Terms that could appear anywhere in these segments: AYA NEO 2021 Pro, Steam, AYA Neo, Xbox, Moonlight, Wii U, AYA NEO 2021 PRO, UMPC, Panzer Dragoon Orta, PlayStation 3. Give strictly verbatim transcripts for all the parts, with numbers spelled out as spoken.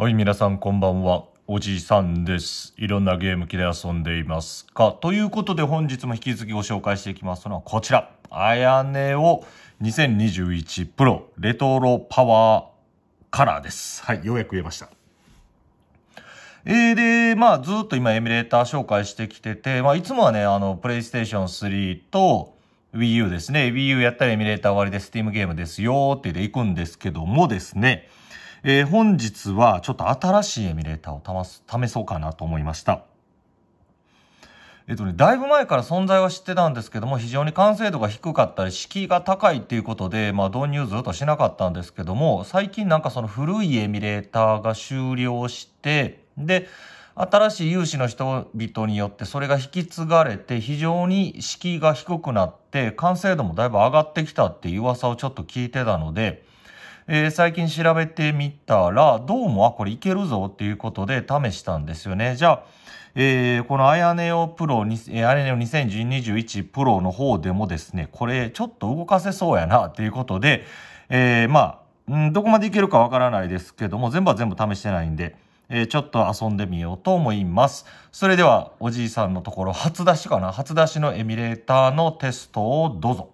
はい、皆さんこんばんは。おじさんです。いろんなゲーム機で遊んでいますか？ということで本日も引き続きご紹介していきますのはこちら。エーワイエーネオ にせんにじゅういち Pro レトロパワーカラーです。はい、ようやく言えました。えー、で、まあずっと今エミュレーター紹介してきてて、まあいつもはね、あの、プレイステーションスリー と Wii U ですね。Wii U やったらエミュレーター終わりで Steam ゲームですよってで行くんですけどもですね、えー、本日はちょっと新しいエミュレーターを試す、試そうかなと思いました。えっとね、だいぶ前から存在は知ってたんですけども、非常に完成度が低かったり、敷居が高いっていうことで、まあ導入ずっとしなかったんですけども、最近なんかその古いエミュレーターが終了して、で、新しい有志の人々によってそれが引き継がれて、非常に敷居が低くなって、完成度もだいぶ上がってきたっていう噂をちょっと聞いてたので、えー、最近調べてみたら、どうも、あ、これいけるぞっていうことで試したんですよね。じゃあ、えー、このエーワイエーネオ Pro、エーワイエーネオ にせんにじゅういち Pro の方でもですね、これちょっと動かせそうやなっていうことで、えー、まあ、ん、どこまでいけるかわからないですけども、全部は全部試してないんで、えー、ちょっと遊んでみようと思います。それでは、おじいさんのところ、初出しかな？初出しのエミュレーターのテストをどうぞ。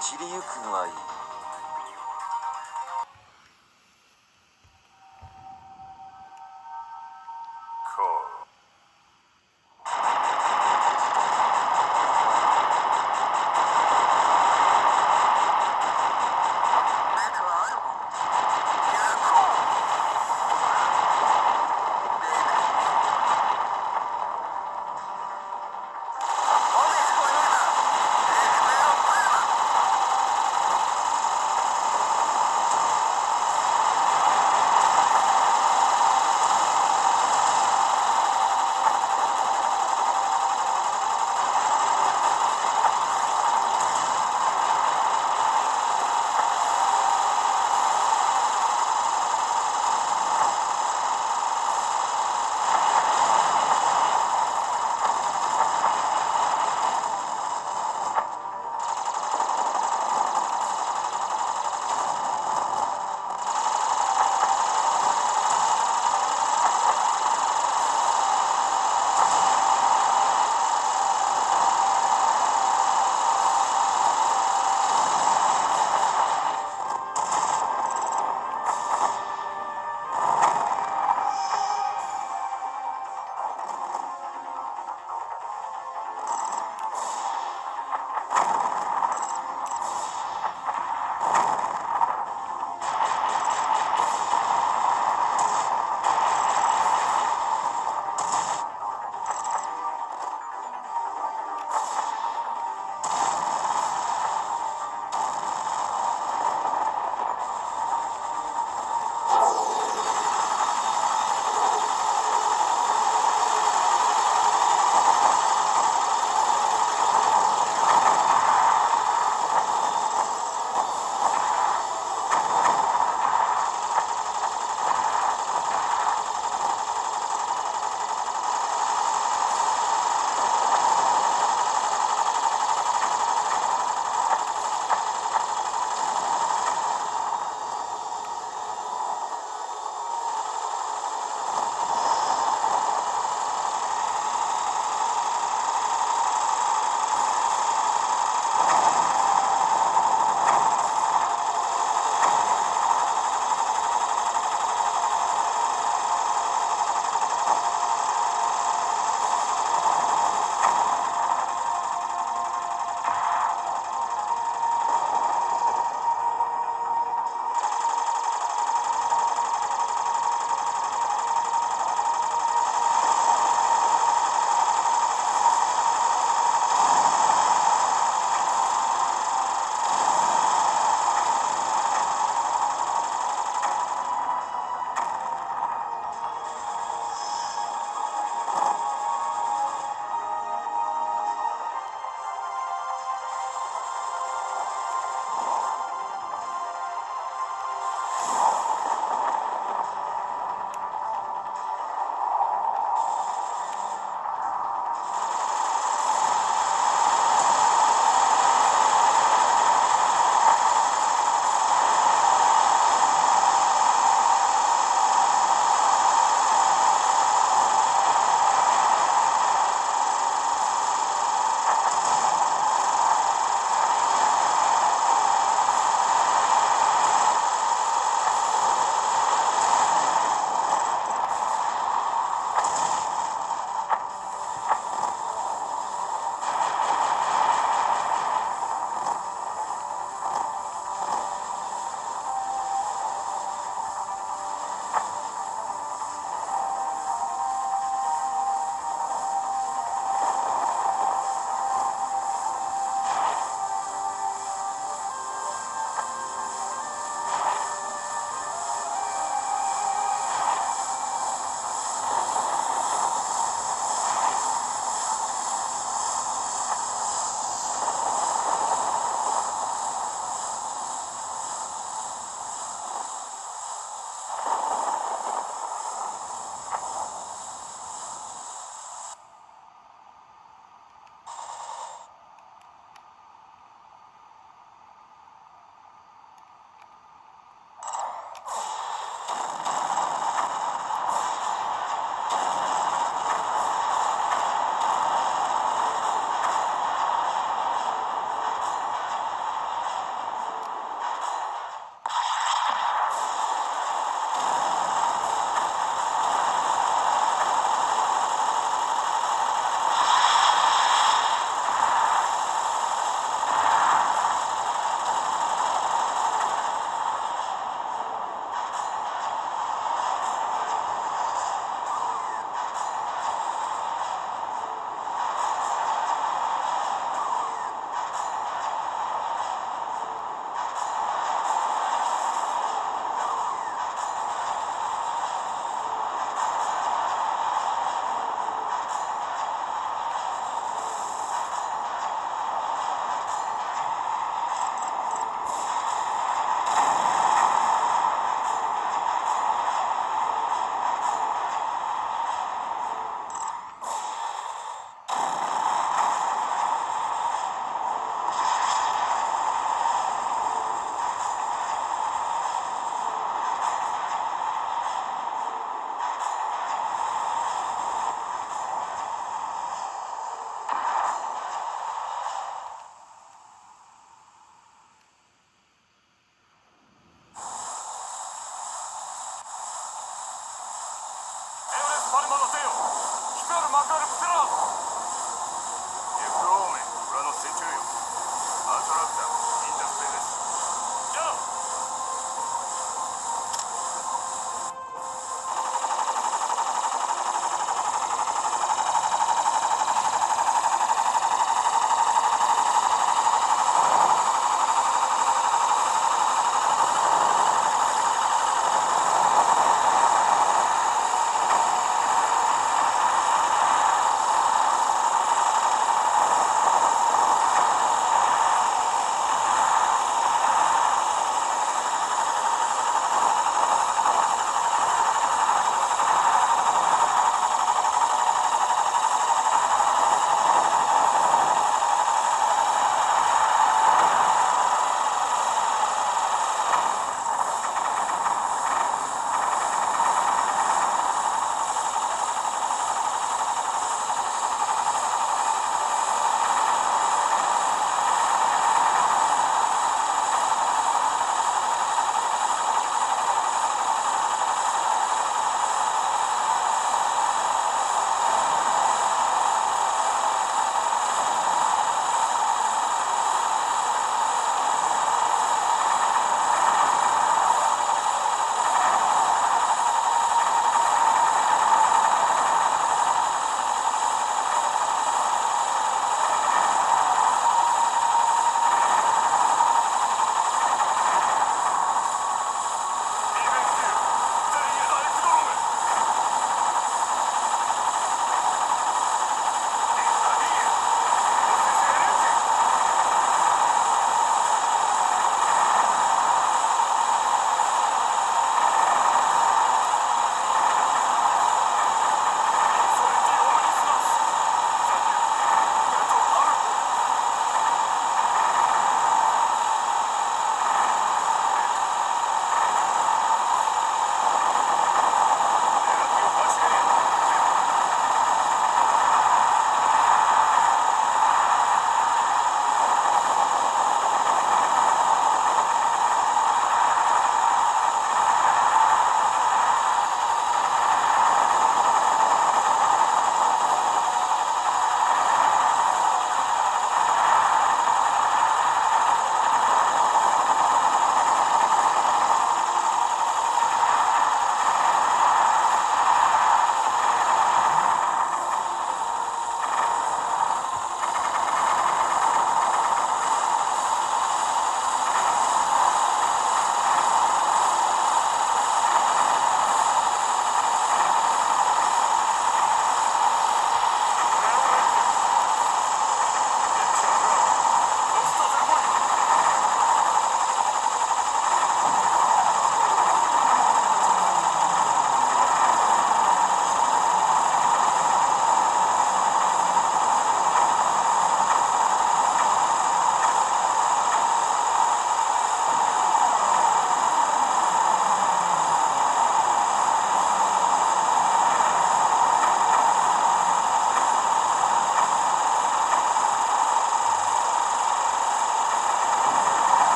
散りゆくがいい。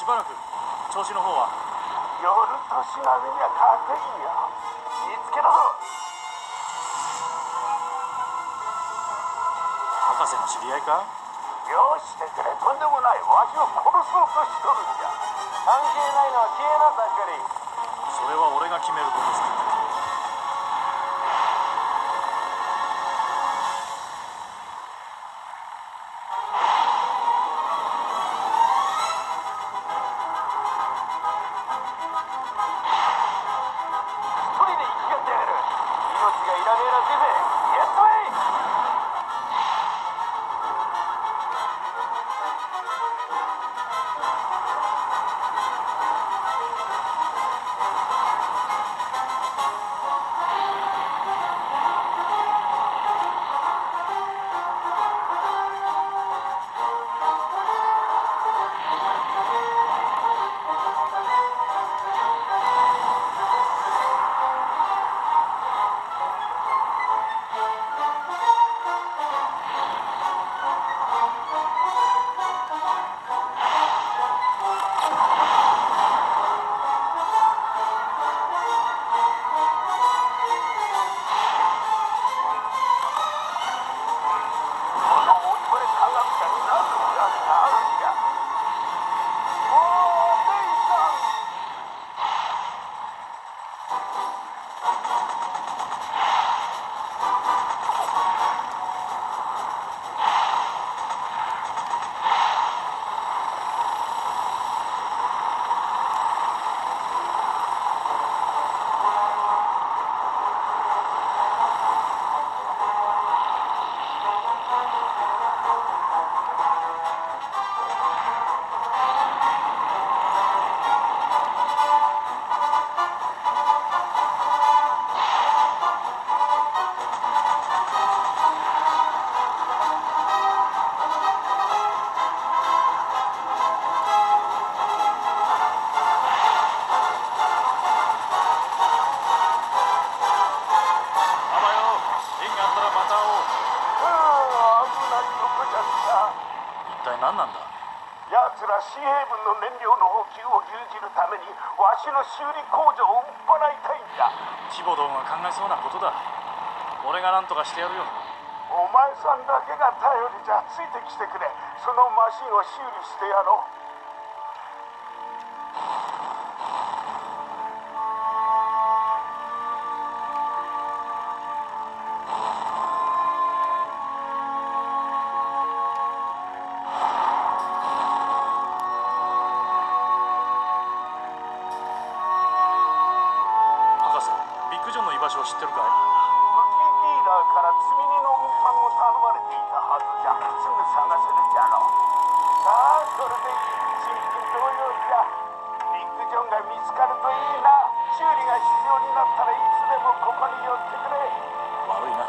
しばらく調子の方は。夜としなみにはかっこいいよ。見つけたぞ。博士の知り合いか？よしてくれ、とんでもない。わしを殺そうとしとるんじゃ。関係ないのは消えなさっかり。それは俺が決めることさ。修理工場を売っ払いたいんだ。チボドンは考えそうなことだ。俺が何とかしてやるよ。お前さんだけが頼りじゃ。ついてきてくれ。そのマシンを修理してやろう。知ってるかい？武器ディーラーから積み荷の運搬を頼まれていたはずじゃ。すぐ探せるじゃろう。さあ、それで新品同様じゃ。ビッグジョンが見つかるといいな。修理が必要になったらいつでもここに寄ってくれ。悪いな。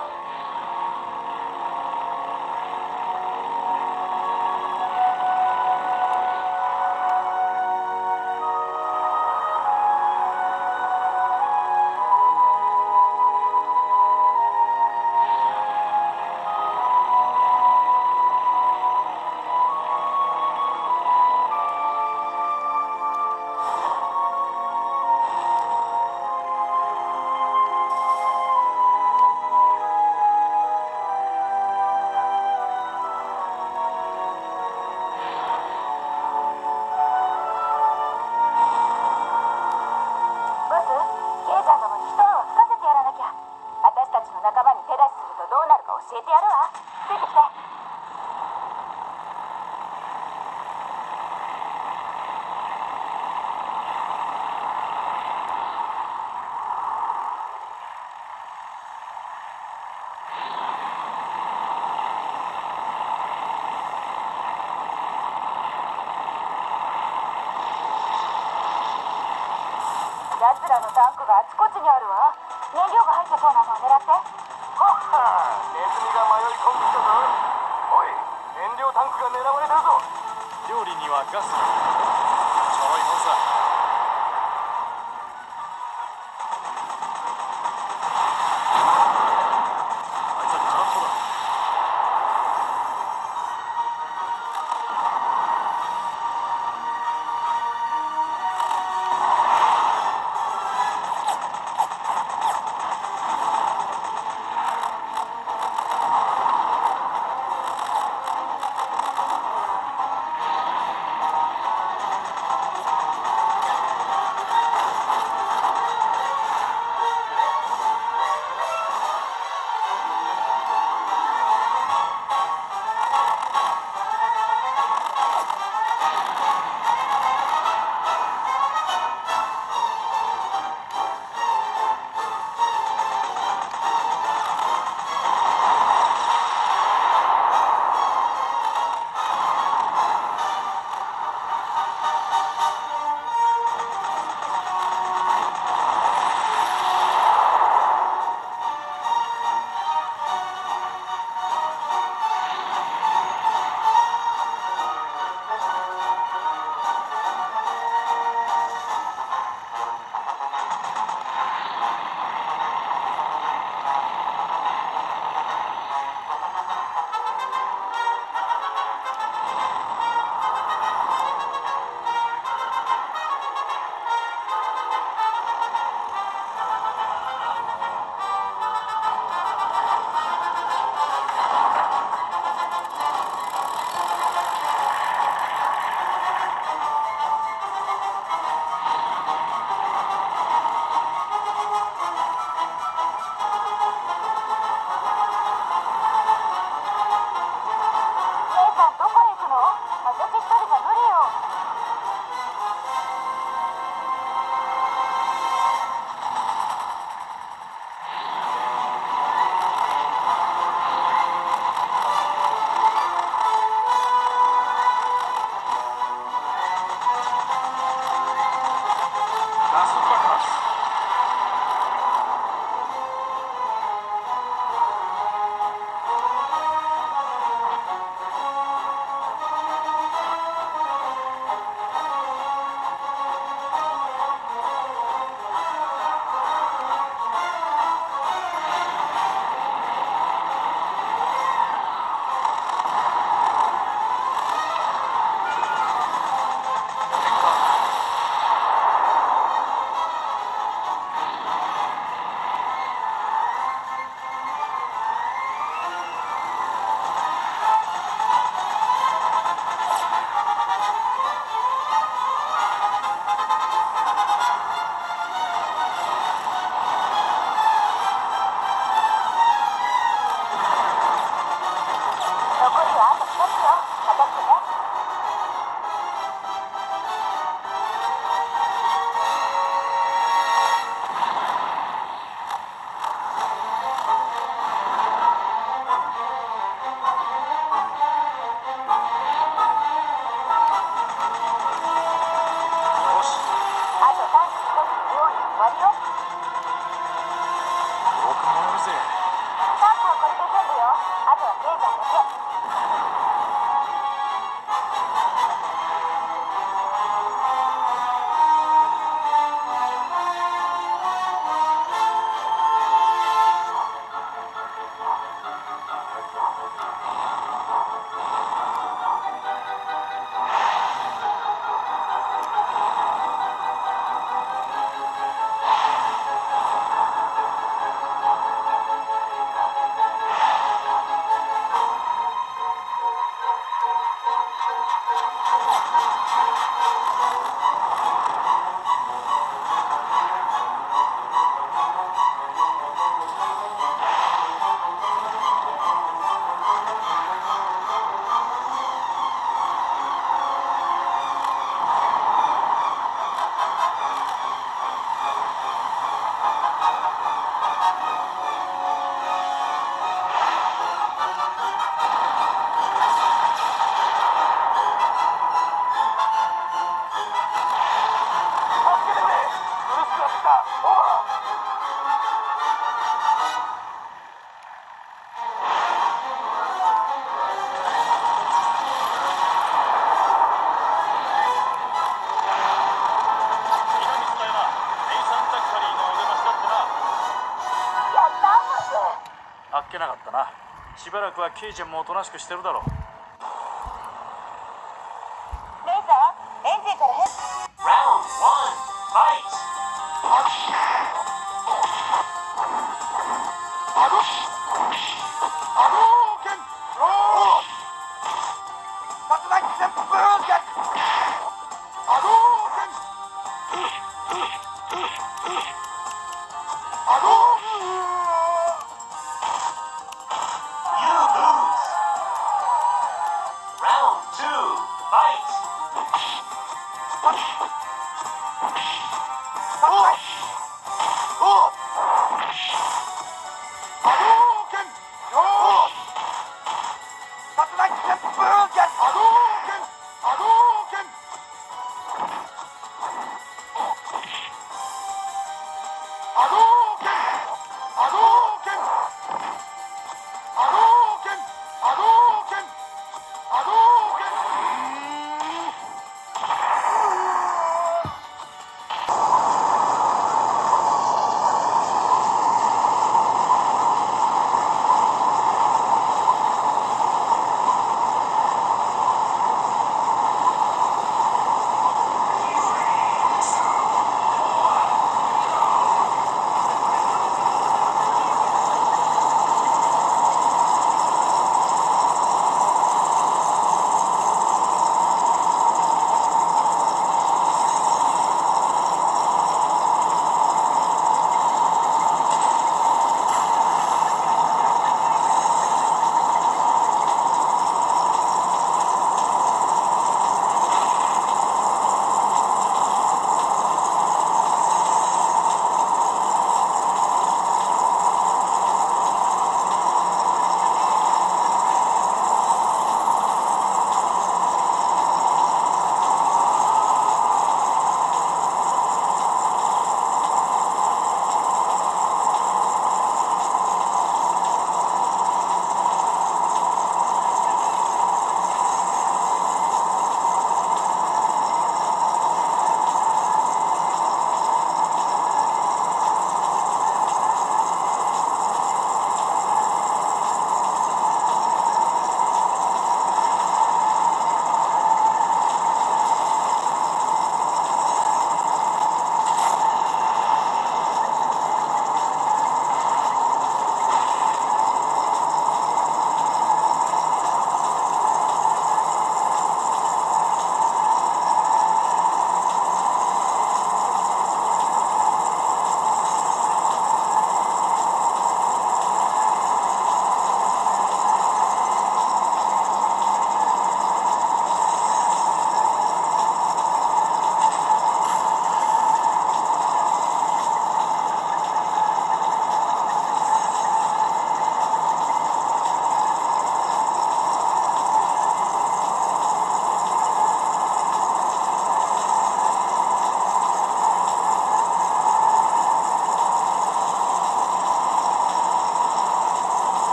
いけなかったな。しばらくはケイちゃんもおとなしくしてるだろう。レーザーエンジンから変ラウンドワンファイト。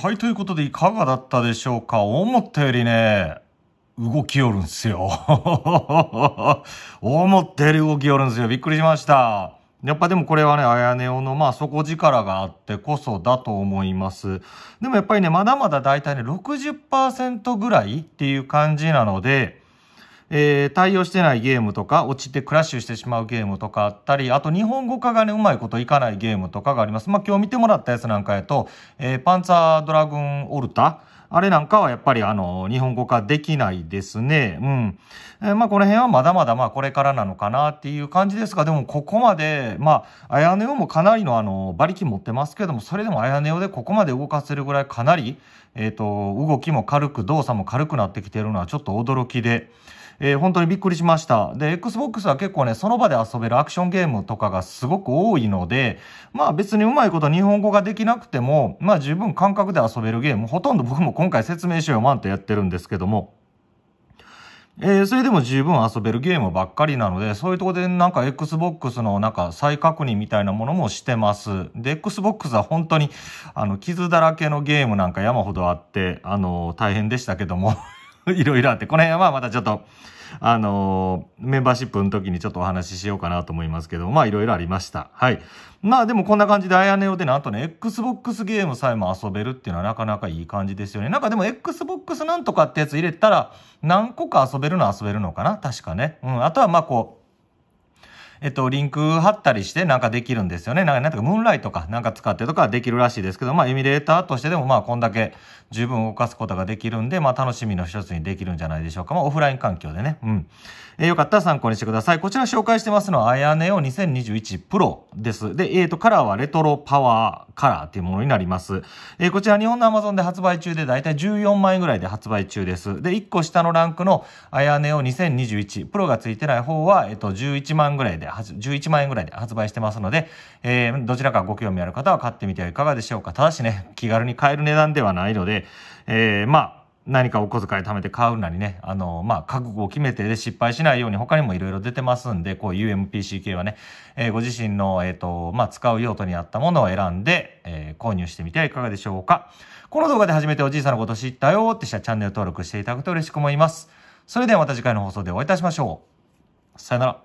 はい、ということでいかがだったでしょうか。思ったよりね、動きよるんすよ。思ったより動きよるんすよ。びっくりしました。やっぱでもこれはね、エーアイエー ネオのまあ底力があってこそだと思います。でもやっぱりね、まだまだ大体ね、ろくじゅっパーセント ぐらいっていう感じなので、えー、対応してないゲームとか、落ちてクラッシュしてしまうゲームとかあったり、あと日本語化がね、うまいこといかないゲームとかがあります。まあ今日見てもらったやつなんかやと、えー、パンツァードラグンオルタ、あれなんかはやっぱりあの、日本語化できないですね。うん。えー、まあこの辺はまだまだまあこれからなのかなっていう感じですが、でもここまで、まあ、エーアイエー ネオもかなりのあの、馬力持ってますけども、それでもエーアイエー ネオでここまで動かせるぐらいかなり、えっと、動きも軽く、動作も軽くなってきてるのはちょっと驚きで、えー、本当にびっくりしました。で、エックスボックス は結構ね、その場で遊べるアクションゲームとかがすごく多いので、まあ別にうまいこと日本語ができなくても、まあ十分感覚で遊べるゲーム、ほとんど僕も今回説明書読まんとやってるんですけども、えー、それでも十分遊べるゲームばっかりなので、そういうとこでなんか エックスボックス のなんか再確認みたいなものもしてます。で、エックスボックス は本当に、あの、傷だらけのゲームなんか山ほどあって、あの、大変でしたけども、いろいろあって、この辺はまたちょっと、あのー、メンバーシップの時にちょっとお話ししようかなと思いますけど、まあいろいろありました。はい。まあでもこんな感じで、エーアイエー ネオでなんとね、エックスボックス ゲームさえも遊べるっていうのはなかなかいい感じですよね。なんかでも エックスボックス なんとかってやつ入れたら、何個か遊べるのは遊べるのかな確かね。うん。あとはまあこう、えっと、リンク貼ったりしてなんかできるんですよね。なんか、なんとか、ムーンライトかなんか使ってとかできるらしいですけど、まあ、エミュレーターとしてでも、まあ、こんだけ十分動かすことができるんで、まあ、楽しみの一つにできるんじゃないでしょうか。まあ、オフライン環境でね。うん。えー、よかったら参考にしてください。こちら紹介してますのは、エーアイエー ネオ にせんにじゅういち Pro です。で、えっと、カラーはレトロパワーカラーっていうものになります。えー、こちら日本の Amazon で発売中で、だいたいじゅうよんまんえんぐらいで発売中です。で、いっこ下のランクの エーアイエー ネオ にせんにじゅういち Pro が付いてない方は、えっと、じゅういちまんぐらいで、じゅういちまんえんぐらいで発売してますので、えー、どちらかご興味ある方は買ってみてはいかがでしょうか。ただしね、気軽に買える値段ではないので、えー、まあ、何かお小遣い貯めて買うなりね、あの、まあ、覚悟を決めてで失敗しないように他にもいろいろ出てますんで、こういう ユーエムピーシー 系はね、えー、ご自身の、えっと、まあ、使う用途に合ったものを選んで、えー、購入してみてはいかがでしょうか。この動画で初めておじいさんのこと知ったよーってしたらチャンネル登録していただくと嬉しく思います。それではまた次回の放送でお会いいたしましょう。さよなら。